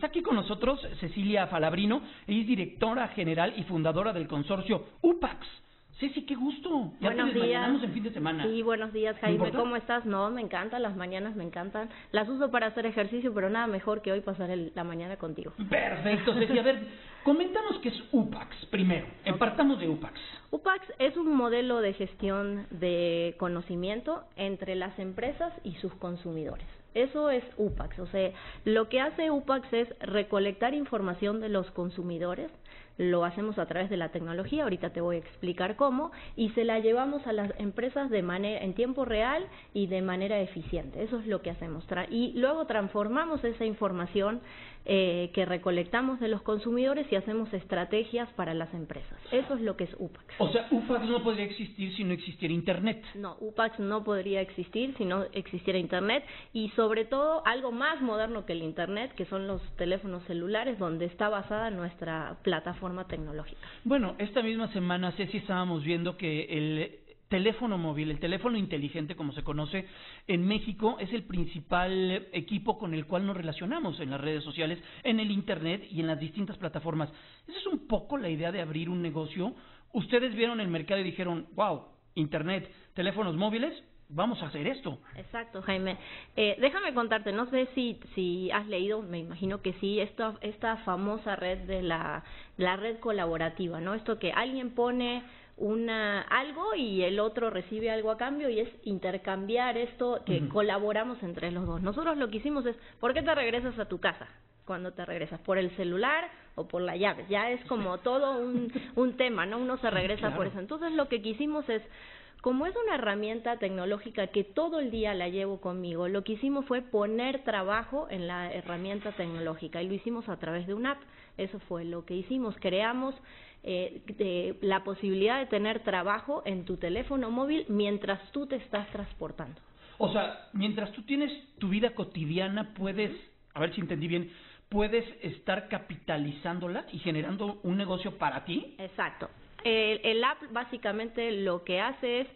Está aquí con nosotros Cecilia Falabrino, ella es directora general y fundadora del consorcio Upax. Ceci, qué gusto. Ya buenos días. En fin de semana. Sí, buenos días, Jaime. ¿Cómo estás? No, me encantan las mañanas, me encantan. Las uso para hacer ejercicio, pero nada mejor que hoy pasar la mañana contigo. Perfecto, Ceci. A ver, coméntanos qué es Upax primero. Okay. Partamos de Upax. Upax es un modelo de gestión de conocimiento entre las empresas y sus consumidores. Eso es Upax. O sea, lo que hace Upax es recolectar información de los consumidores. Lo hacemos a través de la tecnología, ahorita te voy a explicar cómo, y se la llevamos a las empresas de manera en tiempo real y de manera eficiente. Eso es lo que hacemos. Y luego transformamos esa información que recolectamos de los consumidores y hacemos estrategias para las empresas. Eso es lo que es Upax. O sea, Upax no podría existir si no existiera Internet. No, Upax no podría existir si no existiera Internet, y sobre todo algo más moderno que el Internet, que son los teléfonos celulares, donde está basada nuestra plataforma tecnológica. Bueno, esta misma semana, Ceci, estábamos viendo que el teléfono móvil, el teléfono inteligente, como se conoce en México, es el principal equipo con el cual nos relacionamos en las redes sociales, en el Internet y en las distintas plataformas. Esa es un poco la idea de abrir un negocio. Ustedes vieron el mercado y dijeron, wow, Internet, teléfonos móviles, vamos a hacer esto. Exacto, Jaime. Déjame contarte, no sé si has leído, me imagino que sí, esta famosa red de la red colaborativa, ¿no? Esto que alguien pone algo y el otro recibe algo a cambio, y es intercambiar esto que colaboramos entre los dos. Nosotros lo que hicimos es, ¿por qué te regresas a tu casa? Cuando te regresas, por el celular o por la llave. Ya es como todo un tema, ¿no? Uno se regresa, claro, por eso. Entonces lo que quisimos es, como es una herramienta tecnológica que todo el día la llevo conmigo, lo que hicimos fue poner trabajo en la herramienta tecnológica, y lo hicimos a través de una app. Eso fue lo que hicimos. Creamos la posibilidad de tener trabajo en tu teléfono móvil mientras tú te estás transportando. O sea, mientras tú tienes tu vida cotidiana, puedes, a ver si entendí bien, puedes estar capitalizándola y generando un negocio para ti. Exacto. El app básicamente lo que hace es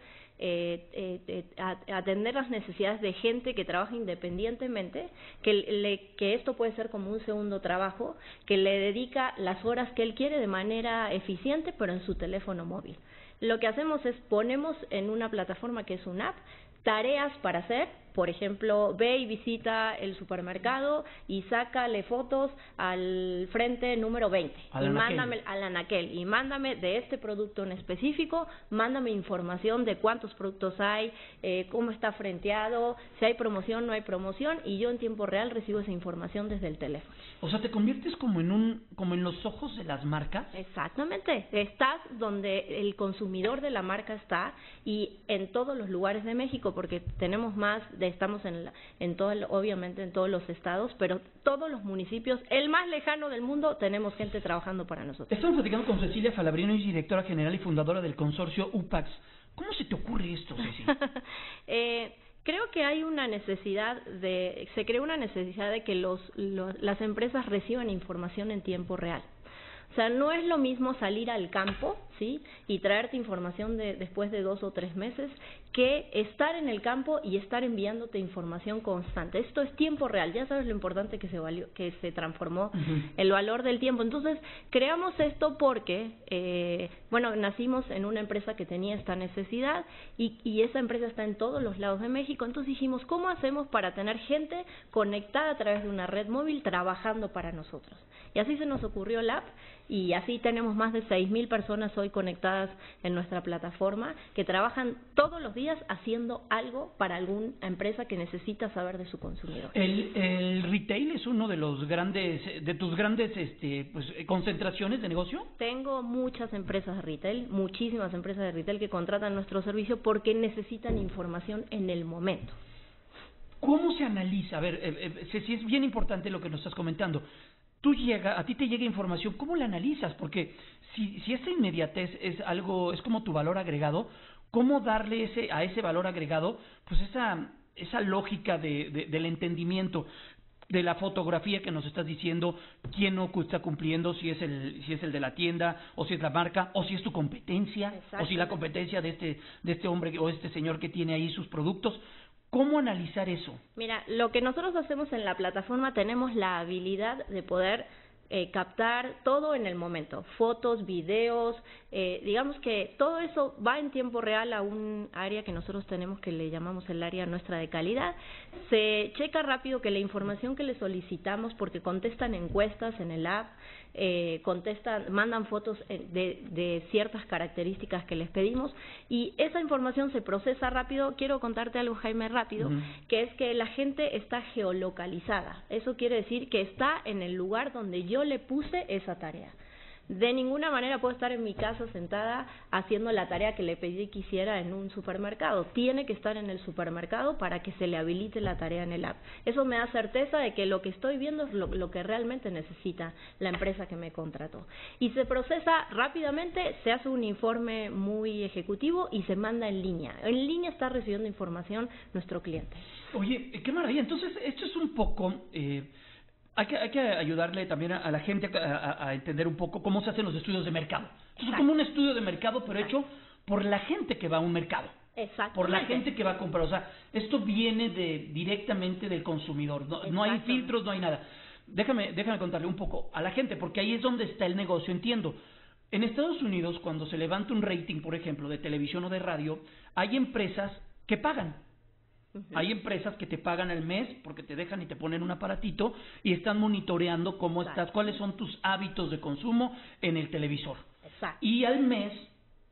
atender las necesidades de gente que trabaja independientemente, que esto puede ser como un segundo trabajo, que le dedica las horas que él quiere de manera eficiente, pero en su teléfono móvil. Lo que hacemos es ponemos en una plataforma que es una app tareas para hacer. Por ejemplo, ve y visita el supermercado y sácale fotos al frente número 20. Y mándame al anaquel. Y mándame de este producto en específico, mándame información de cuántos productos hay, cómo está frenteado, si hay promoción, no hay promoción. Y yo en tiempo real recibo esa información desde el teléfono. O sea, te conviertes como en los ojos de las marcas. Exactamente. Estás donde el consumidor de la marca está, y en todos los lugares de México, porque tenemos más de... Estamos obviamente en todos los estados, pero todos los municipios, el más lejano del mundo, tenemos gente trabajando para nosotros. Estamos platicando con Cecilia Falabrino, directora general y fundadora del consorcio Upax. ¿Cómo se te ocurre esto, Ceci? Creo que hay una necesidad de... Se creó una necesidad de que las empresas reciban información en tiempo real. O sea, no es lo mismo salir al campo, ¿sí?, y traerte información después de 2 o 3 meses, que estar en el campo y estar enviándote información constante. Esto es tiempo real. Ya sabes lo importante que se transformó el valor del tiempo. Entonces, creamos esto porque, bueno, nacimos en una empresa que tenía esta necesidad, y esa empresa está en todos los lados de México. Entonces dijimos, ¿cómo hacemos para tener gente conectada a través de una red móvil trabajando para nosotros? Y así se nos ocurrió la app. Y así tenemos más de 6,000 personas hoy conectadas en nuestra plataforma que trabajan todos los días haciendo algo para alguna empresa que necesita saber de su consumidor. ¿El retail es uno de los grandes, de tus grandes concentraciones de negocio? Tengo muchas empresas de retail, muchísimas empresas de retail que contratan nuestro servicio porque necesitan información en el momento. ¿Cómo se analiza? A ver, Ceci, es bien importante lo que nos estás comentando. A ti te llega información, ¿cómo la analizas? Porque si esa inmediatez es algo, es como tu valor agregado, ¿cómo darle a ese valor agregado, pues esa lógica del entendimiento, de la fotografía que nos estás diciendo, quién no está cumpliendo, si es el de la tienda, o si es la marca, o si es tu competencia, o si la competencia de este hombre o este señor que tiene ahí sus productos? ¿Cómo analizar eso? Mira, lo que nosotros hacemos en la plataforma, tenemos la habilidad de poder captar todo en el momento, fotos, videos, digamos que todo eso va en tiempo real a un área que nosotros tenemos que le llamamos el área nuestra de calidad. Se checa rápido que la información que le solicitamos, porque contestan encuestas en el app, contestan, mandan fotos de ciertas características que les pedimos, y esa información se procesa rápido. Quiero contarte algo, Jaime, rápido, que es que la gente está geolocalizada. Eso quiere decir que está en el lugar donde yo le puse esa tarea. De ninguna manera puedo estar en mi casa sentada haciendo la tarea que le pedí que hiciera en un supermercado. Tiene que estar en el supermercado para que se le habilite la tarea en el app. Eso me da certeza de que lo que estoy viendo es lo que realmente necesita la empresa que me contrató. Y se procesa rápidamente, se hace un informe muy ejecutivo y se manda en línea. En línea está recibiendo información nuestro cliente. Oye, qué maravilla. Entonces, esto es un poco... Hay que ayudarle también a la gente a entender un poco cómo se hacen los estudios de mercado. Entonces, es como un estudio de mercado, pero hecho por la gente que va a un mercado. Exacto. Por la gente que va a comprar. O sea, esto viene directamente del consumidor. No hay filtros, no hay nada. Déjame contarle un poco a la gente, porque ahí es donde está el negocio, entiendo. En Estados Unidos, cuando se levanta un rating, por ejemplo, de televisión o de radio, hay empresas que pagan. Hay empresas que te pagan al mes porque te dejan y te ponen un aparatito y están monitoreando cómo estás, cuáles son tus hábitos de consumo en el televisor. Y al mes,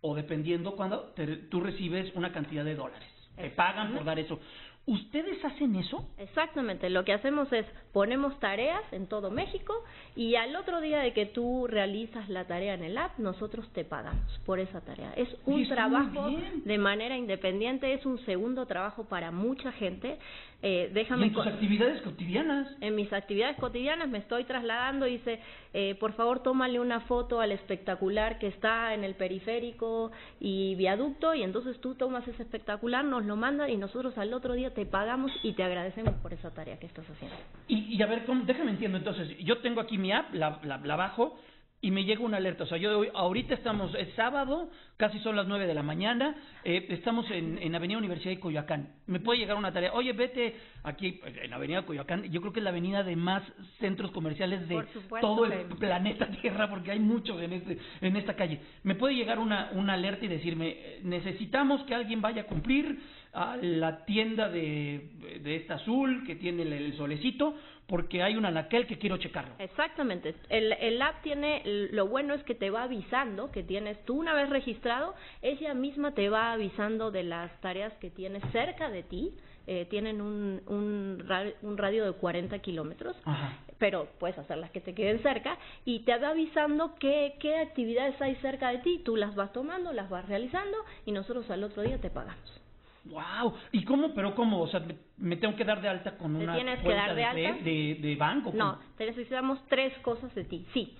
o dependiendo cuando, tú recibes una cantidad de dólares. Te pagan por dar eso. ¿Ustedes hacen eso? Exactamente. Lo que hacemos es ponemos tareas en todo México y al otro día de que tú realizas la tarea en el app, nosotros te pagamos por esa tarea. Es un trabajo de manera independiente, es un segundo trabajo para mucha gente. Déjame. ¿Y en tus actividades cotidianas? En mis actividades cotidianas me estoy trasladando y dice, por favor, tómale una foto al espectacular que está en el periférico y viaducto, y entonces tú tomas ese espectacular, nos lo mandan y nosotros al otro día te pagamos y te agradecemos por esa tarea que estás haciendo. Y a ver, déjame entiendo, entonces, yo tengo aquí mi app, la bajo y me llega una alerta. O sea, ahorita estamos, es sábado, casi son las 9 de la mañana, estamos en Avenida Universidad de Coyoacán. Me puede llegar una tarea, oye, vete aquí en Avenida Coyoacán. Yo creo que es la avenida de más centros comerciales de todo el planeta Tierra, porque hay muchos en esta calle. Me puede llegar una alerta y decirme, necesitamos que alguien vaya a cumplir a la tienda de esta azul que tiene el solecito, porque hay un anaquel que quiero checarlo. Exactamente. El app tiene, lo bueno es que te va avisando que tienes, tú una vez registrado, ella misma te va avisando de las tareas que tienes cerca de ti. Tienen un radio de 40 kilómetros, pero puedes hacer las que te queden cerca, y te va avisando qué actividades hay cerca de ti. Tú las vas tomando, las vas realizando y nosotros al otro día te pagamos. Wow. ¿Y cómo? ¿Pero cómo? O sea, ¿me tengo que dar de alta con una cuenta de banco? No, necesitamos tres cosas de ti. Sí.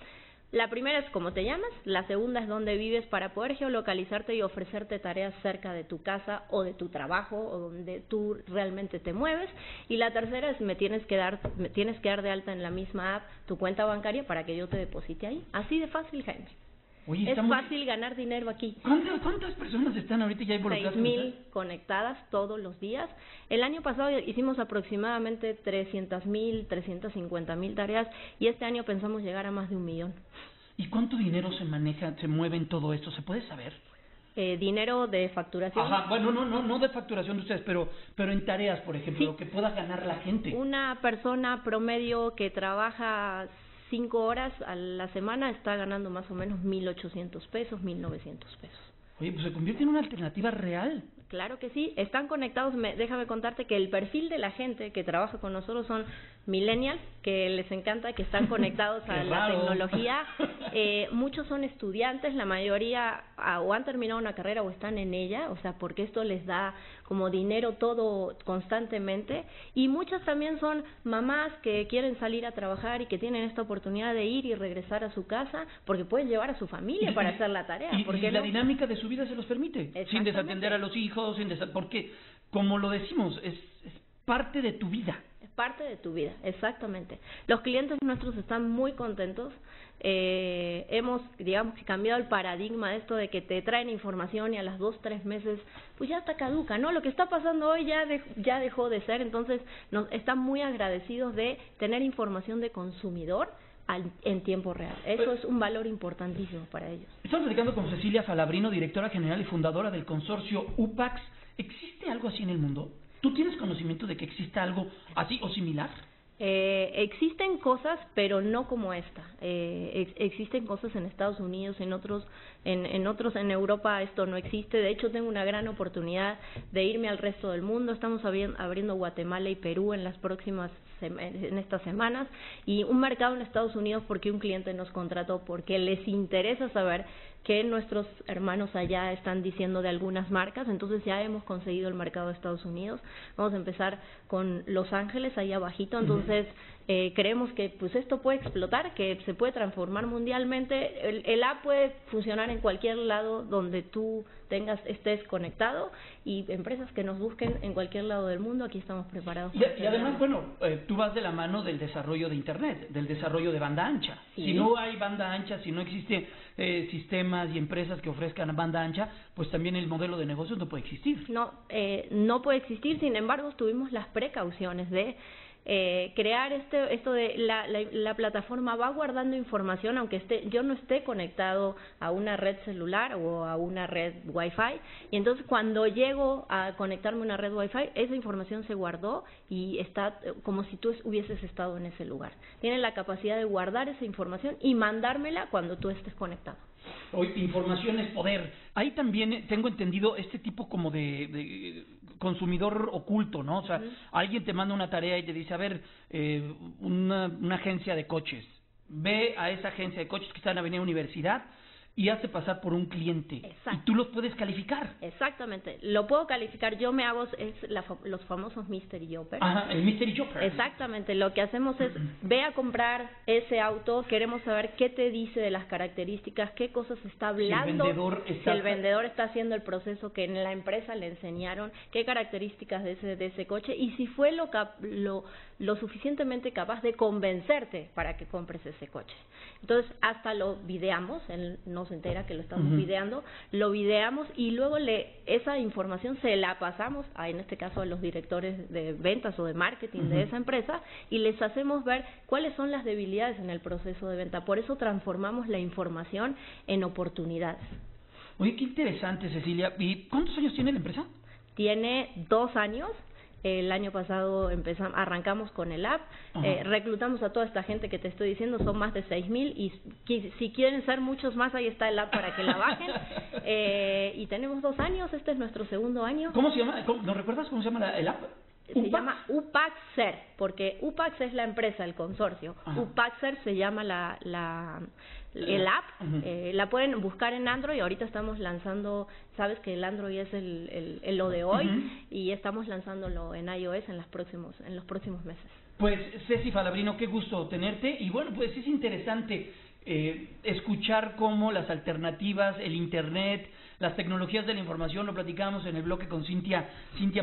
La primera es cómo te llamas, la segunda es dónde vives para poder geolocalizarte y ofrecerte tareas cerca de tu casa o de tu trabajo o donde tú realmente te mueves, y la tercera es me tienes que dar de alta en la misma app tu cuenta bancaria para que yo te deposite ahí. Así de fácil, Jaime. Oye, es fácil ganar dinero aquí. ¿Cuántas personas están ahorita ya involucradas? 6,000 conectadas todos los días. El año pasado hicimos aproximadamente 300,000, 350,000 tareas, y este año pensamos llegar a más de 1,000,000. ¿Y cuánto dinero se maneja, se mueve en todo esto? ¿Se puede saber? Dinero de facturación. Ajá, bueno, no de facturación de ustedes, pero en tareas, por ejemplo, sí, lo que pueda ganar la gente. Una persona promedio que trabaja 5 horas a la semana está ganando más o menos 1,800 pesos, 1,900 pesos. Oye, pues se convierte en una alternativa real. Claro que sí, están conectados. Déjame contarte que el perfil de la gente que trabaja con nosotros son millennials, que les encanta, que están conectados a la tecnología. Muchos son estudiantes, la mayoría o han terminado una carrera o están en ella, o sea, porque esto les da como dinero todo constantemente. Y muchas también son mamás que quieren salir a trabajar y que tienen esta oportunidad de ir y regresar a su casa, porque pueden llevar a su familia para hacer la tarea. Y la dinámica de su vida se los permite, sin desatender a los hijos, porque, como lo decimos, es parte de tu vida. parte de tu vida, exactamente. Los clientes nuestros están muy contentos. Hemos, digamos, que cambiado el paradigma de esto de que te traen información y a las 2 o 3 meses, pues ya está caduca, ¿no? Lo que está pasando hoy ya dejó de ser. Entonces, están muy agradecidos de tener información de consumidor en tiempo real. Eso es un valor importantísimo para ellos. Estamos platicando con Cecilia Falabrino, directora general y fundadora del consorcio Upax. ¿Existe algo así en el mundo? ¿Tú tienes conocimiento de que existe algo así o similar? Existen cosas, pero no como esta. Existen cosas en Estados Unidos, en Europa esto no existe. De hecho, tengo una gran oportunidad de irme al resto del mundo. Estamos abriendo Guatemala y Perú en las próximas en estas semanas, y un mercado en Estados Unidos porque un cliente nos contrató, porque les interesa saber que nuestros hermanos allá están diciendo de algunas marcas. Entonces ya hemos conseguido el mercado de Estados Unidos. Vamos a empezar con Los Ángeles, ahí abajito. Entonces creemos que pues esto puede explotar, que se puede transformar mundialmente. El app puede funcionar en cualquier lado donde tú estés conectado, y empresas que nos busquen en cualquier lado del mundo, aquí estamos preparados. Y además, bueno, tú vas de la mano del desarrollo de Internet, del desarrollo de banda ancha. Sí. Si no hay banda ancha, si no existe sistemas y empresas que ofrezcan banda ancha, pues también el modelo de negocio no puede existir. No puede existir. Sin embargo, tuvimos las precauciones de crear esto de la plataforma va guardando información, aunque yo no esté conectado a una red celular o a una red Wi-Fi, y entonces cuando llego a conectarme a una red Wi-Fi, esa información se guardó y está como si tú hubieses estado en ese lugar. Tiene la capacidad de guardar esa información y mandármela cuando tú estés conectado. Hoy, información es poder. Ahí también tengo entendido este tipo como de consumidor oculto, ¿no? O sea, alguien te manda una tarea y te dice, a ver, una agencia de coches. Ve a esa agencia de coches que está en Avenida Universidad y hace pasar por un cliente. Exacto. Y tú los puedes calificar. Exactamente. Lo puedo calificar. Yo me hago los famosos Mystery Shopper. Ajá, el Mystery Shopper. Exactamente. Lo que hacemos es, ve a comprar ese auto, queremos saber qué te dice de las características, qué cosas está hablando, si el vendedor está haciendo el proceso que en la empresa le enseñaron, qué características de ese coche, y si fue lo suficientemente capaz de convencerte para que compres ese coche. Entonces, hasta lo videamos, no se entera que lo estamos videando, lo videamos y luego esa información se la pasamos, en este caso a los directores de ventas o de marketing de esa empresa, y les hacemos ver cuáles son las debilidades en el proceso de venta. Por eso transformamos la información en oportunidades. Oye, qué interesante, Cecilia. ¿Y cuántos años tiene la empresa? Tiene 2 años. El año pasado arrancamos con el app, reclutamos a toda esta gente que te estoy diciendo, son más de 6,000, y si quieren ser muchos más, ahí está el app para que la bajen. Y tenemos 2 años, este es nuestro 2º año. ¿Cómo se llama? ¿No recuerdas cómo se llama el app? Se llama Upaxer, porque Upax es la empresa, el consorcio. Upaxer se llama el app. La pueden buscar en Android. Ahorita estamos lanzando, sabes que el Android es lo de hoy, y estamos lanzándolo en iOS en los próximos meses. Pues Ceci Falabrino, qué gusto tenerte, y bueno, pues es interesante escuchar cómo las alternativas, el Internet, las tecnologías de la información, lo platicamos en el bloque con Cintia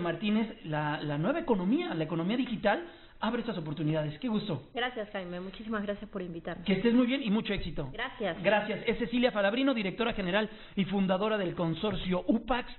Martínez, la nueva economía, la economía digital, abre estas oportunidades. ¡Qué gusto! Gracias, Jaime. Muchísimas gracias por invitarme. Que estés muy bien y mucho éxito. Gracias. Gracias. Es Cecilia Falabrino, directora general y fundadora del consorcio Upax.